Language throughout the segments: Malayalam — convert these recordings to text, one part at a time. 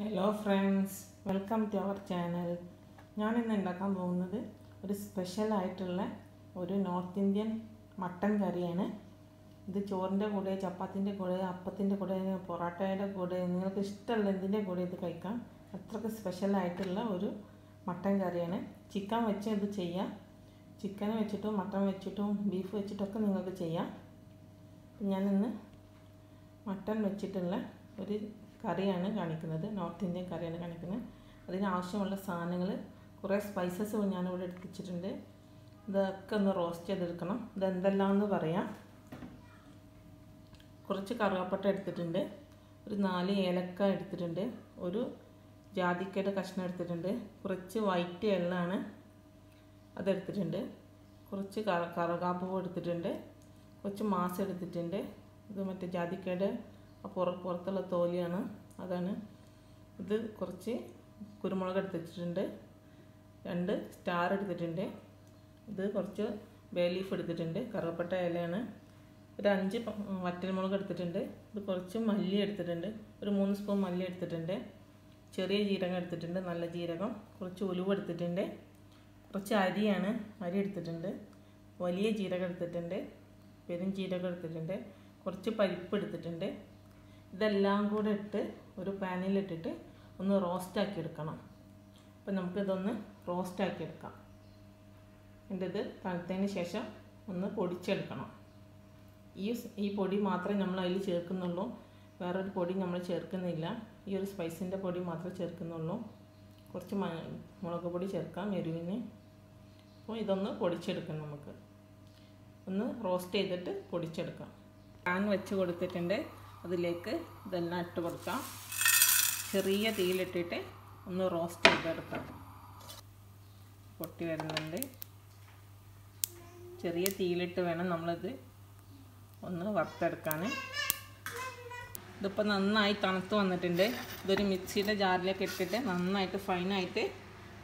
Hello friends, welcome to our channel. ഞാൻ ഇന്ന് ഉണ്ടാക്കാൻ പോകുന്നത് ഒരു സ്പെഷ്യൽ ആയിട്ടുള്ള ഒരു നോർത്ത് ഇന്ത്യൻ മട്ടൻ കറിയാണ്. ഇത് ചോറിൻ്റെ കൂടെ, ചപ്പാത്തിൻ്റെ കൂടെ, അപ്പത്തിൻ്റെ കൂടെ, പൊറോട്ടയുടെ കൂടെ, നിങ്ങൾക്ക് ഇഷ്ടമുള്ള എന്തിൻ്റെ കൂടെ ഇത് കഴിക്കാം. അത്രയ്ക്ക് സ്പെഷ്യൽ ആയിട്ടുള്ള ഒരു മട്ടൻ കറിയാണ്. ചിക്കൻ വെച്ച് ഇത് ചെയ്യാം. ചിക്കൻ വെച്ചിട്ടും മട്ടൻ വെച്ചിട്ടും ബീഫ് വെച്ചിട്ടൊക്കെ നിങ്ങൾക്ക് ചെയ്യാം. ഞാനിന്ന് മട്ടൻ വെച്ചിട്ടുള്ള ഒരു കറിയാണ് കാണിക്കുന്നത്, നോർത്ത് ഇന്ത്യൻ കറിയാണ് കാണിക്കുന്നത്. അതിനാവശ്യമുള്ള സാധനങ്ങൾ, കുറേ സ്പൈസസ് ഞാനിവിടെ എടുത്തിട്ടുണ്ട്. ഇതൊക്കെ ഒന്ന് റോസ്റ്റ് ചെയ്തെടുക്കണം. ഇതെന്തെല്ലാമെന്ന് പറയാം. കുറച്ച് കറുവാപ്പട്ട എടുത്തിട്ടുണ്ട്, ഒരു 4 ഏലക്ക എടുത്തിട്ടുണ്ട്, ഒരു ജാതിക്കയുടെ കഷ്ണം എടുത്തിട്ടുണ്ട്, കുറച്ച് വൈറ്റ് എള്ളാണ് അതെടുത്തിട്ടുണ്ട്, കുറച്ച് കറുകാപ്പൂ എടുത്തിട്ടുണ്ട്, കുറച്ച് മാസം എടുത്തിട്ടുണ്ട്. ഇത് മറ്റേ ജാതിക്കയുടെ പുറത്തുള്ള തോലിയാണ്, അതാണ് ഇത്. കുറച്ച് കുരുമുളക് എടുത്തിട്ടുണ്ട്, 2 സ്റ്റാർ എടുത്തിട്ടുണ്ട്, ഇത് കുറച്ച് ബേ ലീഫ് എടുത്തിട്ടുണ്ട്, കറുവപ്പട്ട ഇലയാണ്, ഒരു 5 വറ്റൽമുളക് എടുത്തിട്ടുണ്ട്, ഇത് കുറച്ച് മല്ലി എടുത്തിട്ടുണ്ട്, ഒരു 3 സ്പൂൺ മല്ലി എടുത്തിട്ടുണ്ട്, ചെറിയ ജീരകം എടുത്തിട്ടുണ്ട്, നല്ല ജീരകം, കുറച്ച് ഉലുവ എടുത്തിട്ടുണ്ട്, കുറച്ച് അരിയാണ്, അരി എടുത്തിട്ടുണ്ട്, വലിയ ജീരകം എടുത്തിട്ടുണ്ട്, പെരും ജീരകം എടുത്തിട്ടുണ്ട്, കുറച്ച് പരിപ്പ് എടുത്തിട്ടുണ്ട്. ഇതെല്ലാം കൂടെ ഇട്ട് ഒരു പാനിലിട്ടിട്ട് ഒന്ന് റോസ്റ്റാക്കി എടുക്കണം. അപ്പം നമുക്കിതൊന്ന് റോസ്റ്റാക്കി എടുക്കാം. എൻ്റെ ഇത് തണുത്തതിന് ശേഷം ഒന്ന് പൊടിച്ചെടുക്കണം. ഈ പൊടി മാത്രമേ നമ്മൾ അതിൽ ചേർക്കുന്നുള്ളൂ, വേറൊരു പൊടി നമ്മൾ ചേർക്കുന്നില്ല. ഈ ഒരു സ്പൈസിൻ്റെ പൊടി മാത്രമേ ചേർക്കുന്നുള്ളൂ. കുറച്ച് മുളക് പൊടി ചേർക്കാം എരിവിന്. അപ്പോൾ ഇതൊന്ന് പൊടിച്ചെടുക്കാം. നമുക്ക് ഒന്ന് റോസ്റ്റ് ചെയ്തിട്ട് പൊടിച്ചെടുക്കാം. പാൻ വെച്ച് കൊടുത്തിട്ടുണ്ട്, അതിലേക്ക് ഇതെല്ലാം ഇട്ട് കൊടുക്കാം. ചെറിയ തീയിലിട്ടിട്ട് ഒന്ന് റോസ്റ്റ് ചെയ്തെടുക്കാം. പൊട്ടി വരുന്നുണ്ട്. ചെറിയ തീയിലിട്ട് വേണം നമ്മളിത് ഒന്ന് വറുത്തെടുക്കാൻ. ഇതിപ്പോൾ നന്നായി തണുത്ത് വന്നിട്ടുണ്ട്. ഇതൊരു മിക്സിയുടെ ജാറിലേക്ക് ഇട്ടിട്ട് നന്നായിട്ട് ഫൈനായിട്ട്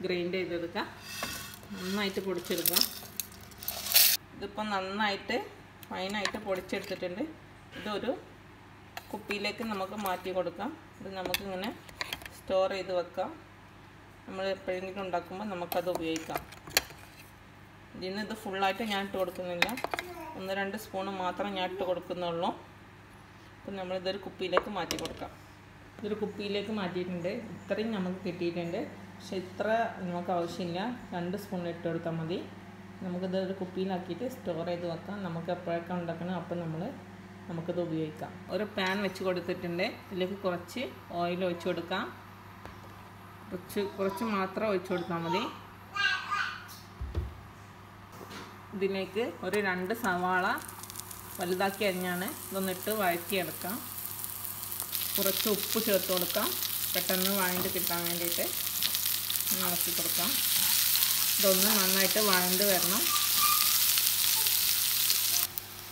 ഗ്രൈൻഡ് ചെയ്തെടുക്കാം. നന്നായിട്ട് പൊടിച്ചെടുക്കാം. ഇതിപ്പോൾ നന്നായിട്ട് ഫൈനായിട്ട് പൊടിച്ചെടുത്തിട്ടുണ്ട്. ഇതൊരു കുപ്പിയിലേക്ക് നമുക്ക് മാറ്റി കൊടുക്കാം. ഇത് നമുക്കിങ്ങനെ സ്റ്റോർ ചെയ്ത് വെക്കാം. നമ്മൾ എപ്പോഴെങ്കിലും ഉണ്ടാക്കുമ്പോൾ നമുക്കത് ഉപയോഗിക്കാം. ഇതിന് ഇത് ഫുള്ളായിട്ട് ഞാൻ ഇട്ട് കൊടുക്കുന്നില്ല, 1-2 സ്പൂണ് മാത്രം ഞാൻ ഇട്ട് കൊടുക്കുന്നുള്ളൂ. അപ്പം നമ്മളിതൊരു കുപ്പിയിലേക്ക് മാറ്റി കൊടുക്കാം. ഇതൊരു കുപ്പിയിലേക്ക് മാറ്റിയിട്ടുണ്ട്. ഇത്രയും നമുക്ക് കിട്ടിയിട്ടുണ്ട്, പക്ഷെ ഇത്ര നമുക്ക് ആവശ്യമില്ല. 2 സ്പൂൺ ഇട്ട് കൊടുത്താൽ മതി. നമുക്കിത് ഒരു കുപ്പിയിലാക്കിയിട്ട് സ്റ്റോർ ചെയ്ത് വെക്കാം. നമുക്ക് എപ്പോഴൊക്കെ ഉണ്ടാക്കണം അപ്പം നമുക്കിത് ഉപയോഗിക്കാം. ഒരു പാൻ വെച്ച് കൊടുത്തിട്ടുണ്ട്, ഇതിലേക്ക് കുറച്ച് ഓയിൽ ഒഴിച്ച് കൊടുക്കാം. കുറച്ച് മാത്രം ഒഴിച്ച് കൊടുത്താൽ മതി. ഇതിലേക്ക് ഒരു 2 സവാള വലുതാക്കി അരിഞ്ഞാണ്, ഇതൊന്നിട്ട് വഴറ്റിയെടുക്കാം. കുറച്ച് ഉപ്പ് ചേർത്ത് കൊടുക്കാം, പെട്ടെന്ന് വഴണ്ട് കിട്ടാൻ വേണ്ടിയിട്ട് ഇളക്കി കൊടുക്കാം. ഇതൊന്ന് നന്നായിട്ട് വഴണ്ട് വരണം.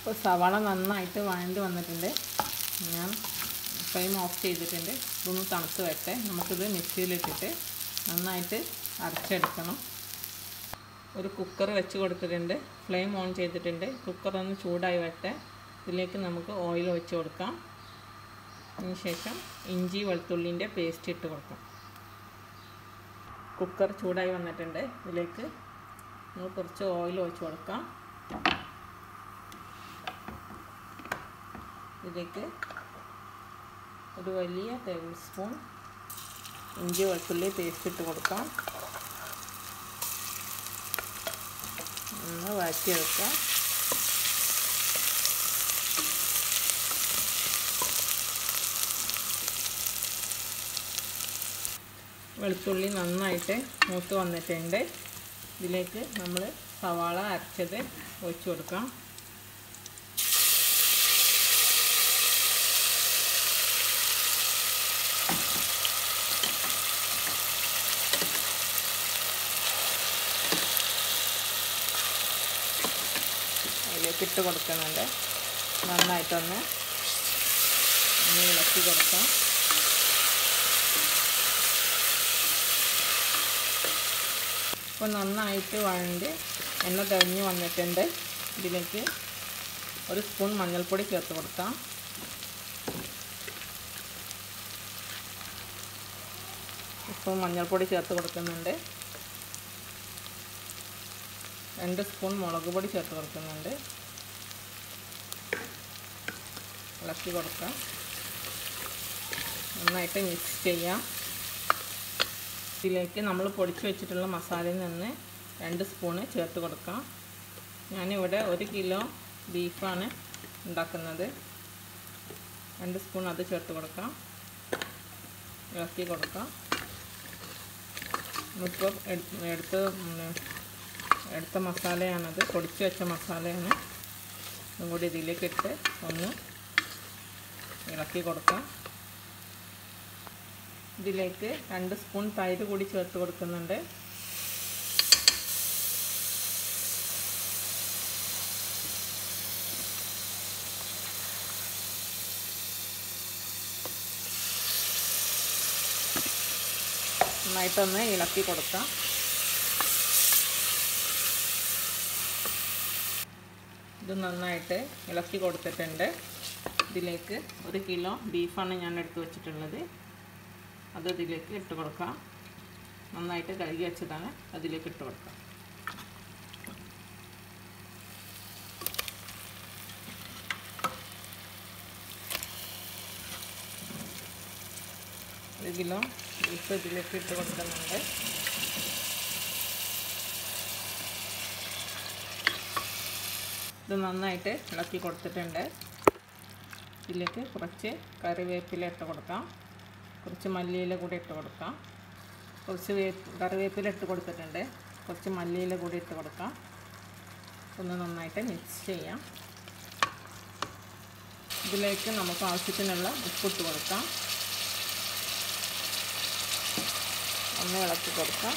ഇപ്പോൾ സവാള നന്നായിട്ട് വഴണ്ട് വന്നിട്ടുണ്ട്. ഞാൻ ഫ്ലെയിം ഓഫ് ചെയ്തിട്ടുണ്ട്. ഇതൊന്ന് തണുത്ത് വരട്ടെ. നമുക്കിത് മിക്സിയിലിട്ടിട്ട് നന്നായിട്ട് അരച്ചെടുക്കണം. ഒരു കുക്കർ വെച്ച് കൊടുത്തിട്ടുണ്ട്, ഫ്ലെയിം ഓൺ ചെയ്തിട്ടുണ്ട്. കുക്കറൊന്ന് ചൂടായി വരട്ടെ. ഇതിലേക്ക് നമുക്ക് ഓയിൽ ഒഴിച്ച് കൊടുക്കാം. അതിനുശേഷം ഇഞ്ചി വെളുത്തുള്ളിൻ്റെ പേസ്റ്റ് ഇട്ട് കൊടുക്കാം. കുക്കർ ചൂടായി വന്നിട്ടുണ്ട്. ഇതിലേക്ക് നമ്മൾ കുറച്ച് ഓയിൽ ഒഴിച്ച് കൊടുക്കാം. ഇതിലേക്ക് ഒരു വലിയ ടേബിൾ സ്പൂൺ ഇഞ്ചി വെളുത്തുള്ളി പേസ്റ്റ് ഇട്ട് കൊടുക്കാം. ഒന്ന് വഴറ്റിയെടുക്കാം. വെളുത്തുള്ളി നന്നായിട്ട് മൂത്ത് വന്നിട്ടുണ്ട്. ഇതിലേക്ക് നമ്മൾ സവാള അരച്ചത് ഒഴിച്ചു കൊടുക്കാം. ഇട്ട് കൊടുക്കുന്നുണ്ട്. നന്നായിട്ടൊന്ന് ഇളക്കി കൊടുക്കാം. ഇപ്പോൾ നന്നായിട്ട് വഴണ്ട് എണ്ണ തെളിഞ്ഞ് വന്നിട്ടുണ്ട്. ഇതിലേക്ക് ഒരു സ്പൂൺ മഞ്ഞൾപ്പൊടി ചേർത്ത് കൊടുക്കാം. സ്പൂൺ മഞ്ഞൾപ്പൊടി ചേർത്ത് കൊടുക്കുന്നുണ്ട്. 2 സ്പൂൺ മുളക് പൊടി ചേർത്ത് കൊടുക്കുന്നുണ്ട്. ഇളക്കി കൊടുക്കാം. നന്നായിട്ട് മിക്സ് ചെയ്യാം. ഇതിലേക്ക് നമ്മൾ പൊടിച്ച് വെച്ചിട്ടുള്ള മസാലയിൽ നിന്ന് 2 സ്പൂൺ ചേർത്ത് കൊടുക്കാം. ഞാനിവിടെ 1 കിലോ ബീഫാണ് ഉണ്ടാക്കുന്നത്. 2 സ്പൂൺ അത് ചേർത്ത് കൊടുക്കാം. ഇളക്കി കൊടുക്കാം. ഇപ്പോൾ എടുത്ത മസാലയാണത്, പൊടിച്ച് വെച്ച മസാലയാണ്. അതും കൂടി ഇതിലേക്ക് ഇട്ട് ഒന്ന് ഇളക്കി കൊടുക്കാം. ഇതിലേക്ക് 2 സ്പൂൺ തൈര് കൂടി ചേർത്ത് കൊടുക്കുന്നുണ്ട്. നന്നായിട്ടൊന്ന് ഇളക്കി കൊടുക്കാം. ഇത് നന്നായിട്ട് ഇളക്കി കൊടുത്തിട്ടുണ്ട്. ഇതിലേക്ക് 1 കിലോ ബീഫാണ് ഞാൻ എടുത്ത് വെച്ചിട്ടുള്ളത്. അത് ഇതിലേക്ക് ഇട്ട് കൊടുക്കാം. നന്നായിട്ട് കഴുകി വെച്ചതാണ്, അതിലേക്ക് ഇട്ട് കൊടുക്കാം. ഒരു കിലോ ബീഫ് ഇതിലേക്ക് ഇട്ട് കൊടുക്കുന്നുണ്ട്. ഇത് നന്നായിട്ട് ഇളക്കി കൊടുത്തിട്ടുണ്ട്. ഇതിലേക്ക് കുറച്ച് കറിവേപ്പില ഇട്ട് കൊടുക്കാം. കുറച്ച് മല്ലിയില കൂടി ഇട്ട് കൊടുക്കാം. കുറച്ച് കറിവേപ്പില ഇട്ട് കൊടുത്തിട്ടുണ്ട്. കുറച്ച് മല്ലിയില കൂടി ഇട്ട് കൊടുക്കാം. ഒന്ന് നന്നായിട്ട് മിക്സ് ചെയ്യാം. ഇതിലേക്ക് നമുക്ക് ആവശ്യത്തിനുള്ള ഉപ്പിട്ട് കൊടുക്കാം. ഒന്ന് ഇളക്കി കൊടുക്കാം.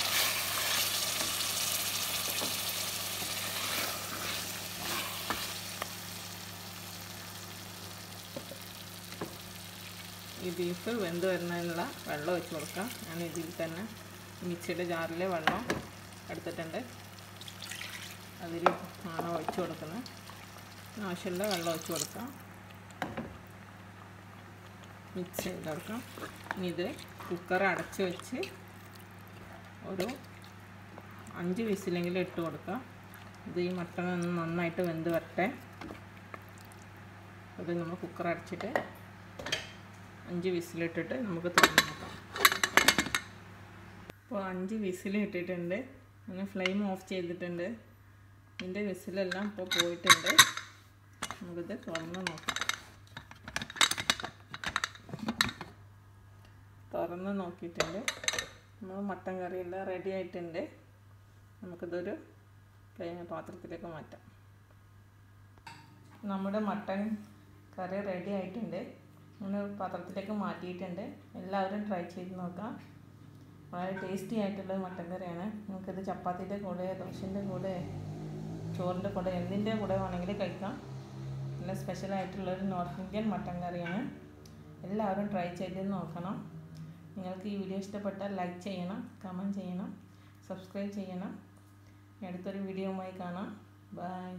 ഈ ബീഫ് വെന്ത് വരുന്നതിനുള്ള വെള്ളം ഒഴിച്ച് കൊടുക്കാം. ഞാൻ ഇതിൽ തന്നെ മിക്സിയുടെ ജാറിലെ വെള്ളം എടുത്തിട്ടുണ്ട്, അതിൽ ആണ് ഒഴിച്ച് കൊടുക്കുന്നത്. ആവശ്യമുള്ള വെള്ളം ഒഴിച്ച് കൊടുക്കാം. മിക്സ് ചെയ്ത് കൊടുക്കാം. ഇനി ഇത് കുക്കർ അടച്ച് വെച്ച് ഒരു 5 വിസിലെങ്കിലും ഇട്ട് കൊടുക്കാം. ഇത് ഈ മട്ടൺ നന്നായിട്ട് വെന്ത് വരട്ടെ. അത് നമ്മൾ കുക്കർ അടച്ചിട്ട് 5 വിസിലിട്ടിട്ട് നമുക്ക് തുറന്ന് നോക്കാം. അപ്പോൾ 5 വിസിലിട്ടിട്ടുണ്ട്. അങ്ങനെ ഫ്ലെയിം ഓഫ് ചെയ്തിട്ടുണ്ട്. ഇതിൻ്റെ വിസിലെല്ലാം ഇപ്പോൾ പോയിട്ടുണ്ട്. നമുക്കിത് തുറന്ന് നോക്കാം. തുറന്ന് നോക്കിയിട്ടുണ്ട്. നമ്മൾ മട്ടൻ കറിയെല്ലാം റെഡി ആയിട്ടുണ്ട്. നമുക്കിതൊരു പാത്രത്തിലേക്ക് മാറ്റാം. നമ്മുടെ മട്ടൻ കറി റെഡി ആയിട്ടുണ്ട്. അങ്ങനെ പാത്രത്തിലേക്ക് മാറ്റിയിട്ടുണ്ട്. എല്ലാവരും ട്രൈ ചെയ്ത് നോക്കാം. വളരെ ടേസ്റ്റി ആയിട്ടുള്ള മട്ടൻ കറിയാണ്. നമുക്കിത് ചപ്പാത്തിൻ്റെ കൂടെ, ദോശൻ്റെ കൂടെ, ചോറിൻ്റെ കൂടെ, എന്തിൻ്റെ കൂടെ വേണമെങ്കിലും കഴിക്കാം. നല്ല സ്പെഷ്യലായിട്ടുള്ളൊരു നോർത്ത് ഇന്ത്യൻ മട്ടൻ കറിയാണ്. എല്ലാവരും ട്രൈ ചെയ്ത് നോക്കണം. നിങ്ങൾക്ക് ഈ വീഡിയോ ഇഷ്ടപ്പെട്ടാൽ ലൈക്ക് ചെയ്യണം, കമൻറ്റ് ചെയ്യണം, സബ്സ്ക്രൈബ് ചെയ്യണം. അടുത്തൊരു വീഡിയോയുമായി കാണാം. ബൈ.